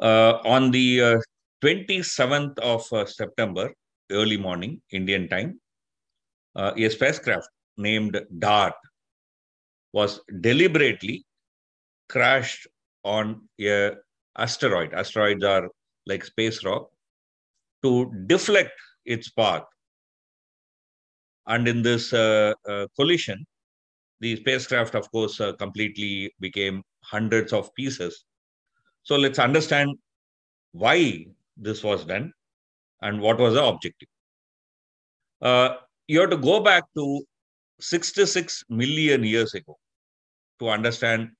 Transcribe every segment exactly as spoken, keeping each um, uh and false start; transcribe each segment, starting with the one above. Uh, on the uh, twenty-seventh of uh, September, early morning, Indian time, uh, a spacecraft named DART was deliberately crashed on a asteroid. Asteroids are like space rock, to deflect its path. And in this uh, uh, collision, the spacecraft, of course, uh, completely became hundreds of pieces. So let's understand why this was done and what was the objective. Uh, you have to go back to sixty-six million years ago to understand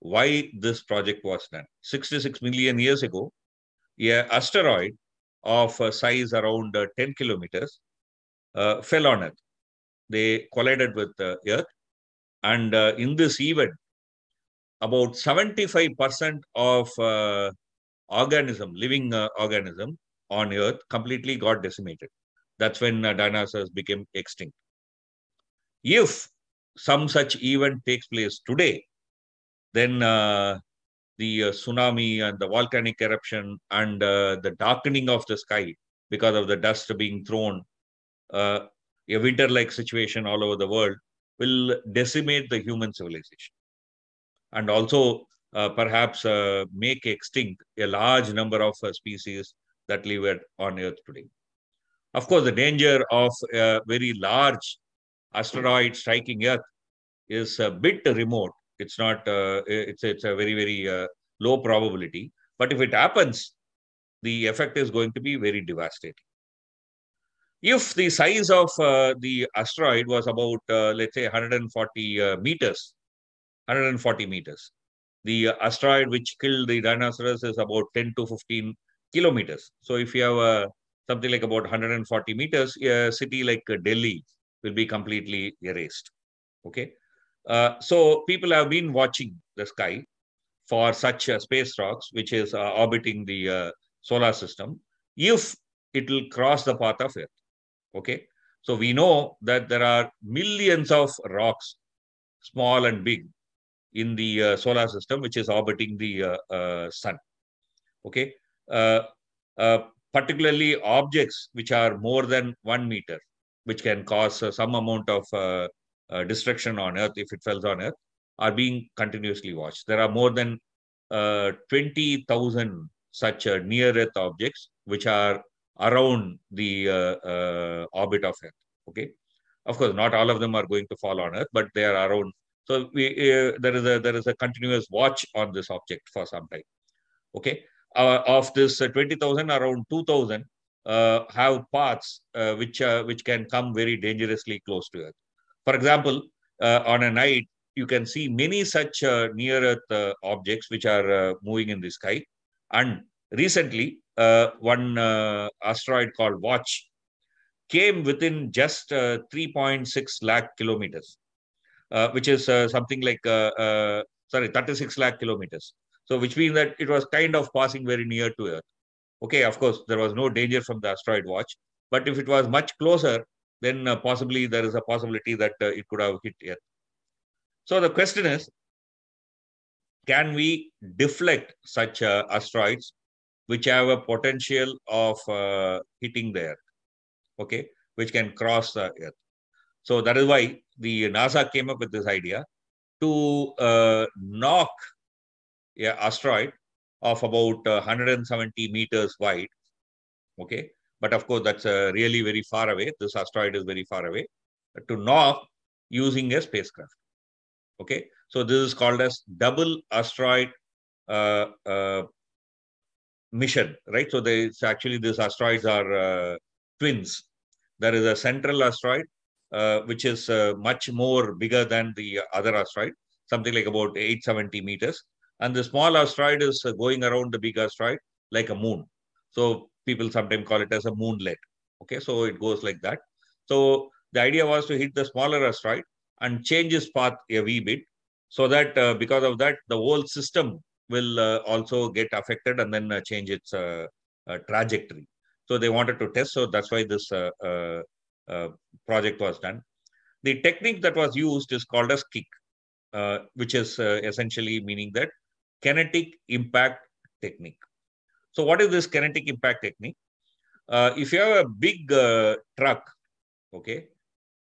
why this project was done. sixty-six million years ago, an asteroid of a size around uh, ten kilometers uh, fell on Earth. They collided with uh, Earth. And uh, in this event, about seventy-five percent of uh, organism, living uh, organism on Earth completely got decimated. That's when uh, dinosaurs became extinct. If some such event takes place today, then uh, the uh, tsunami and the volcanic eruption and uh, the darkening of the sky because of the dust being thrown, uh, a winter-like situation all over the world, will decimate the human civilization. And also uh, perhaps uh, make extinct a large number of uh, species that live on Earth today. Of course, the danger of a very large asteroid striking Earth is a bit remote. It's not. Uh, it's it's a very very uh, low probability. But if it happens, the effect is going to be very devastating. If the size of uh, the asteroid was about uh, let's say one hundred forty uh, meters. one hundred forty meters. The asteroid which killed the dinosaurs is about ten to fifteen kilometers. So if you have uh, something like about one hundred forty meters, a city like Delhi will be completely erased. Okay. Uh, so people have been watching the sky for such uh, space rocks, which is uh, orbiting the uh, solar system, if it will cross the path of Earth. Okay. So we know that there are millions of rocks, small and big, in the uh, solar system, which is orbiting the uh, uh, sun. Okay, uh, uh, particularly objects which are more than one meter, which can cause uh, some amount of uh, uh, destruction on Earth if it falls on Earth, are being continuously watched. There are more than uh, twenty thousand such uh, near-Earth objects which are around the uh, uh, orbit of Earth. Okay. Of course, not all of them are going to fall on Earth, but they are around. So we, uh, there is a there is a continuous watch on this object for some time. Okay, uh, of this uh, twenty thousand, around two thousand uh, have paths uh, which uh, which can come very dangerously close to Earth. For example, uh, on a night you can see many such uh, near Earth uh, objects which are uh, moving in the sky. And recently, uh, one uh, asteroid called Watch came within just uh, three point six lakh kilometers, uh, which is uh, something like, uh, uh, sorry, thirty-six lakh kilometers. So which means that it was kind of passing very near to Earth. Okay, of course, there was no danger from the asteroid Watch, but if it was much closer, then uh, possibly there is a possibility that uh, it could have hit Earth. So the question is, can we deflect such uh, asteroids which have a potential of uh, hitting the Earth? Okay, which can cross the Earth. So that is why the NASA came up with this idea to uh, knock an asteroid of about uh, one hundred seventy meters wide. Okay, but of course that's uh, really very far away. This asteroid is very far away. To knock using a spacecraft. Okay, so this is called as double asteroid uh, uh, mission, right? So they it's actually these asteroids are uh, twins. There is a central asteroid, uh, which is uh, much more bigger than the other asteroid, something like about eight hundred seventy meters. And the small asteroid is uh, going around the big asteroid like a moon. So people sometimes call it as a moonlet. Okay, so it goes like that. So the idea was to hit the smaller asteroid and change its path a wee bit so that uh, because of that, the whole system will uh, also get affected and then uh, change its uh, uh, trajectory. So they wanted to test, so that's why this uh, uh, uh, project was done. The technique that was used is called as KICK, uh, which is uh, essentially meaning that kinetic impact technique. So what is this kinetic impact technique? Uh, if you have a big uh, truck, okay,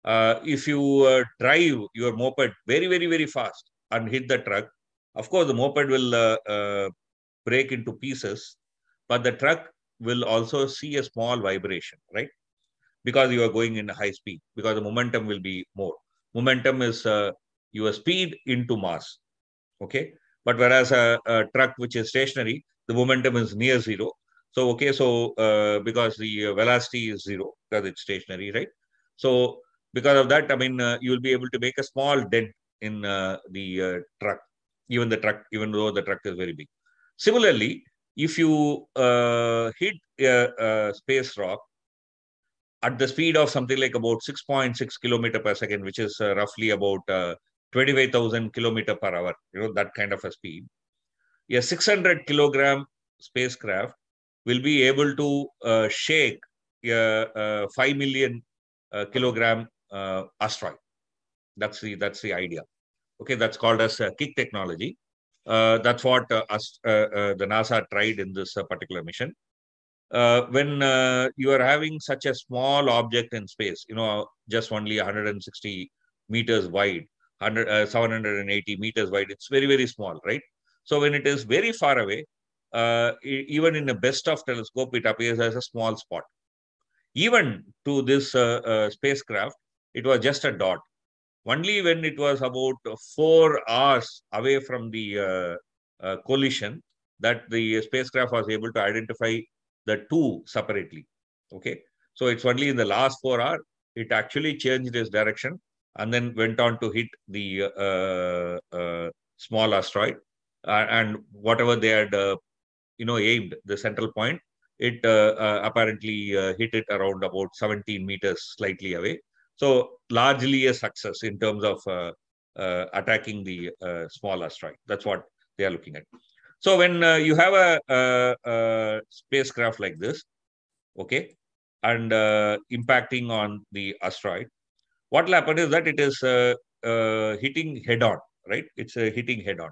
uh, if you uh, drive your moped very, very, very fast and hit the truck, of course, the moped will uh, uh, break into pieces, but the truck will also see a small vibration, right? Because you are going in high speed, because the momentum will be more. Momentum is uh, your speed into mass, okay? But whereas a, a truck which is stationary, the momentum is near zero. So, okay, so uh, because the velocity is zero, because it's stationary, right? So, because of that, I mean, uh, you will be able to make a small dent in uh, the uh, truck, even the truck, even though the truck is very big. Similarly, if you uh, hit a, a space rock at the speed of something like about six point six kilometers per second, which is uh, roughly about uh, twenty-five thousand kilometers per hour, you know, that kind of a speed, a six hundred kilogram spacecraft will be able to uh, shake a, a five million uh, kilogram uh, asteroid. That's the, that's the idea. Okay, that's called as uh, kick technology. Uh, that's what uh, us, uh, uh, the NASA tried in this uh, particular mission. Uh, when uh, you are having such a small object in space, you know, just only one hundred sixty meters wide, seven hundred eighty meters wide, it's very, very small, right? So when it is very far away, uh, even in the best of telescope, it appears as a small spot. Even to this uh, uh, spacecraft, it was just a dot. Only when it was about four hours away from the uh, uh, collision that the spacecraft was able to identify the two separately, okay? So it's only in the last four hours, it actually changed its direction and then went on to hit the uh, uh, small asteroid. Uh, and whatever they had, uh, you know, aimed the central point, it uh, uh, apparently uh, hit it around about seventeen meters slightly away. So largely a success in terms of uh, uh, attacking the uh, small asteroid. That's what they are looking at. So when uh, you have a, a, a spacecraft like this, okay, and uh, impacting on the asteroid, what will happen is that it is uh, uh, hitting head-on, right? It's uh, hitting head-on.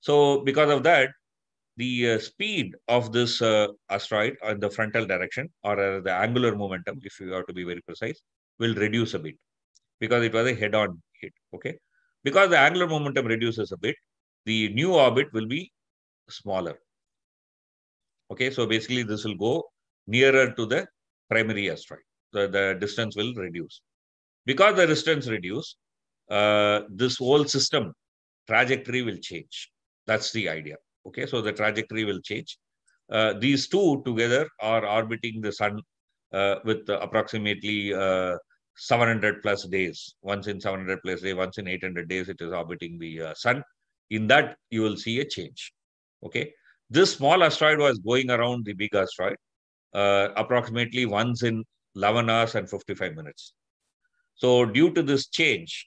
So because of that, the uh, speed of this uh, asteroid in the frontal direction, or uh, the angular momentum, if you have to be very precise, will reduce a bit because it was a head-on hit, okay? Because the angular momentum reduces a bit, the new orbit will be smaller, okay? So basically, this will go nearer to the primary asteroid. The, the distance will reduce. Because the distance reduces, uh, this whole system trajectory will change. That's the idea, okay? So the trajectory will change. Uh, these two together are orbiting the sun uh, with uh, approximately uh, seven hundred plus days. Once in seven hundred plus days, once in eight hundred days, it is orbiting the uh, sun. In that, you will see a change, okay? This small asteroid was going around the big asteroid uh, approximately once in eleven hours and fifty-five minutes. So due to this change,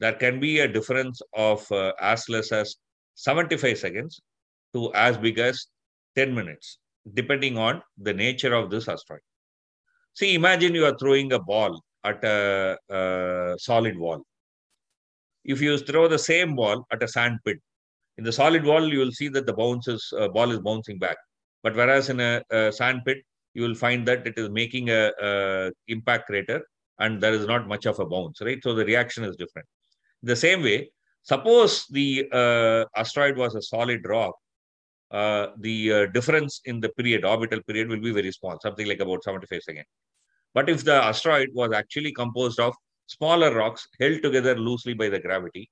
there can be a difference of uh, as less as seventy-five seconds to as big as ten minutes, depending on the nature of this asteroid. See, imagine you are throwing a ball at a, a solid wall. If you throw the same ball at a sand pit, in the solid wall, you will see that the bounce is, uh, ball is bouncing back. But whereas in a, a sand pit, you will find that it is making a, a impact crater and there is not much of a bounce, right? So the reaction is different. The same way, suppose the uh, asteroid was a solid rock, uh, the uh, difference in the period, orbital period, will be very small, something like about seventy-five seconds. But if the asteroid was actually composed of smaller rocks held together loosely by the gravity,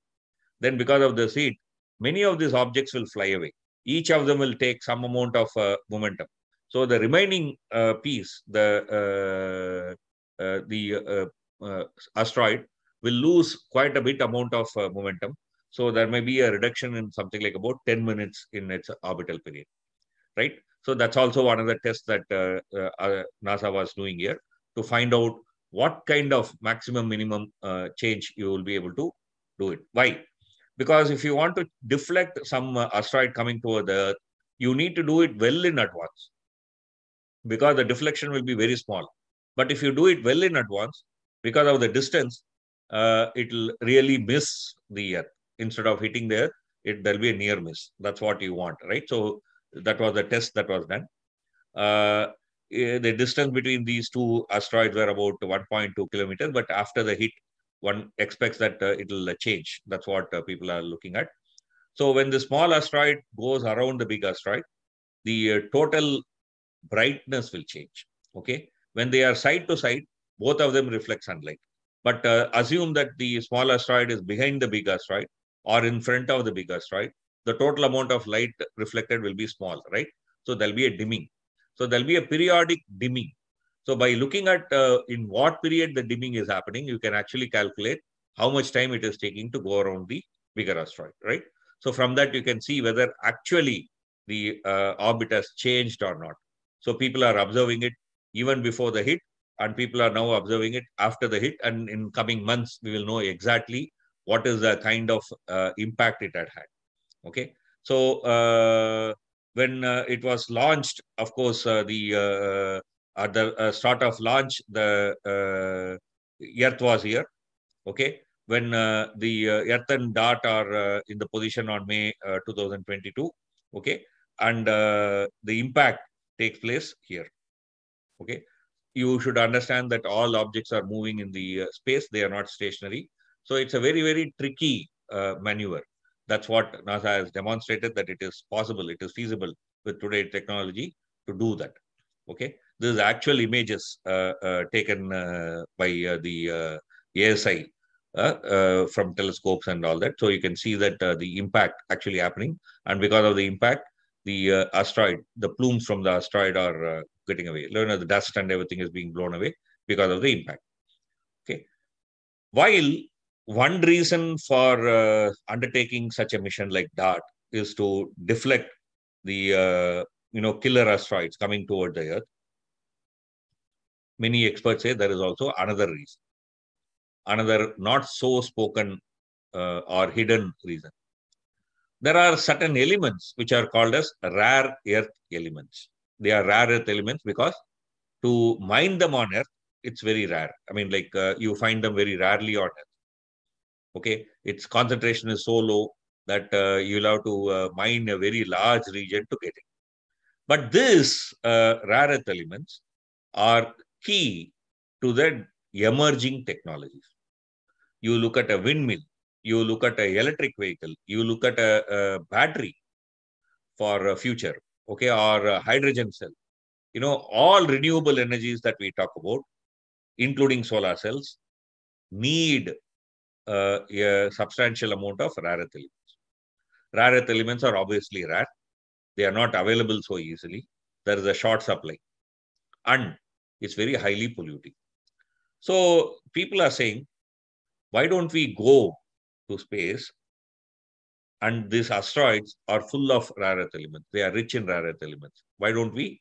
then because of this heat, many of these objects will fly away. Each of them will take some amount of uh, momentum. So the remaining uh, piece, the, uh, uh, the uh, uh, asteroid, will lose quite a bit amount of uh, momentum. So there may be a reduction in something like about ten minutes in its orbital period, right? So that's also one of the tests that uh, uh, NASA was doing here to find out what kind of maximum minimum uh, change you will be able to do it. Why? Because if you want to deflect some uh, asteroid coming toward the Earth, you need to do it well in advance because the deflection will be very small. But if you do it well in advance, because of the distance, Uh, it will really miss the Earth. Instead of hitting the Earth, it, there will be a near miss. That's what you want, right? So That was the test that was done. Uh, the distance between these two asteroids were about one point two kilometers, but after the hit, one expects that uh, it will change. That's what uh, people are looking at. So when the small asteroid goes around the big asteroid, the uh, total brightness will change. Okay. When they are side to side, both of them reflect sunlight. But uh, assume that the small asteroid is behind the big asteroid or in front of the big asteroid, the total amount of light reflected will be small, right? So there'll be a dimming. So there'll be a periodic dimming. So by looking at uh, in what period the dimming is happening, you can actually calculate how much time it is taking to go around the bigger asteroid, right? So from that, you can see whether actually the uh, orbit has changed or not. So people are observing it even before the hit, and people are now observing it after the hit. And in coming months, we will know exactly what is the kind of uh, impact it had had. Okay. So uh, when uh, it was launched, of course, uh, the uh, at the uh, start of launch, the uh, Earth was here. Okay. When uh, the uh, Earth and DART are uh, in the position on May uh, twenty twenty-two, okay, and uh, the impact takes place here, okay. You should understand that all objects are moving in the uh, space; they are not stationary. So it's a very, very tricky uh, maneuver. That's what NASA has demonstrated, that it is possible, it is feasible with today's technology to do that. Okay, this is actual images uh, uh, taken uh, by uh, the uh, A S I. Uh, uh, from telescopes and all that. So you can see that uh, the impact actually happening. And because of the impact, the uh, asteroid, the plumes from the asteroid are uh, getting away. You know, the dust and everything is being blown away because of the impact. Okay. While one reason for uh, undertaking such a mission like DART is to deflect the, uh, you know, killer asteroids coming toward the Earth, many experts say there is also another reason. Another not so spoken uh, or hidden reason. There are certain elements which are called as rare earth elements. They are rare earth elements because to mine them on Earth, it's very rare. I mean, like uh, you find them very rarely on Earth. Okay, its concentration is so low that uh, you'll have to uh, mine a very large region to get it. But these uh, rare earth elements are key to the emerging technologies. You look at a windmill, you look at an electric vehicle, you look at a, a battery for a future, okay, or a hydrogen cell. You know, all renewable energies that we talk about, including solar cells, need uh, a substantial amount of rare earth elements. Rare earth elements are obviously rare. They are not available so easily. There is a short supply. And it's very highly polluting. So people are saying, why don't we go to space? And these asteroids are full of rare earth elements. They are rich in rare earth elements. Why don't we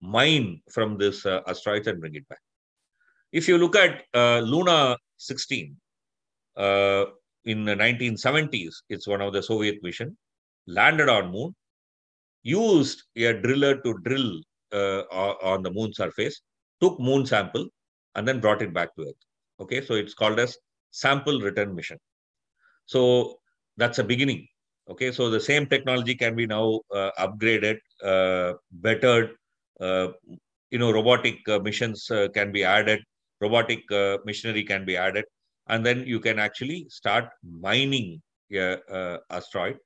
mine from this uh, asteroids and bring it back? If you look at uh, Luna sixteen, uh, in the nineteen seventies, it's one of the Soviet mission, landed on moon, used a driller to drill uh, on the moon surface, took moon sample, and then brought it back to Earth. Okay, so it's called as sample return mission. So that's a beginning. Okay, so the same technology can be now uh, upgraded, uh, bettered. Uh, you know, robotic uh, missions uh, can be added, robotic uh, machinery can be added, and then you can actually start mining a uh, asteroid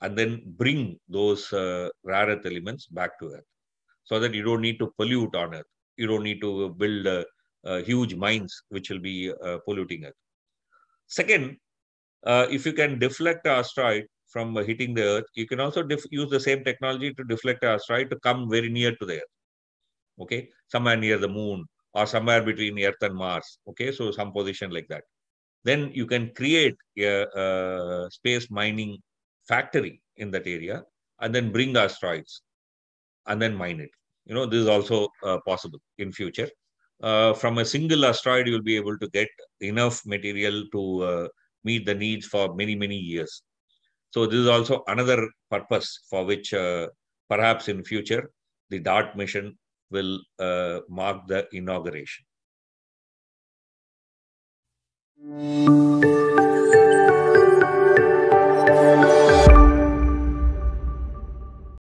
and then bring those uh, rare earth elements back to Earth, so that you don't need to pollute on Earth. You don't need to build Uh, Uh, huge mines which will be uh, polluting Earth. Second, uh, if you can deflect an asteroid from uh, hitting the Earth, you can also use the same technology to deflect an asteroid to come very near to the Earth. Okay, somewhere near the moon or somewhere between Earth and Mars. Okay, so some position like that. Then you can create a, a space mining factory in that area and then bring asteroids and then mine it. You know, this is also uh, possible in future. Uh, from a single asteroid, you'll be able to get enough material to uh, meet the needs for many, many years. So this is also another purpose for which uh, perhaps in future, the DART mission will uh, mark the inauguration.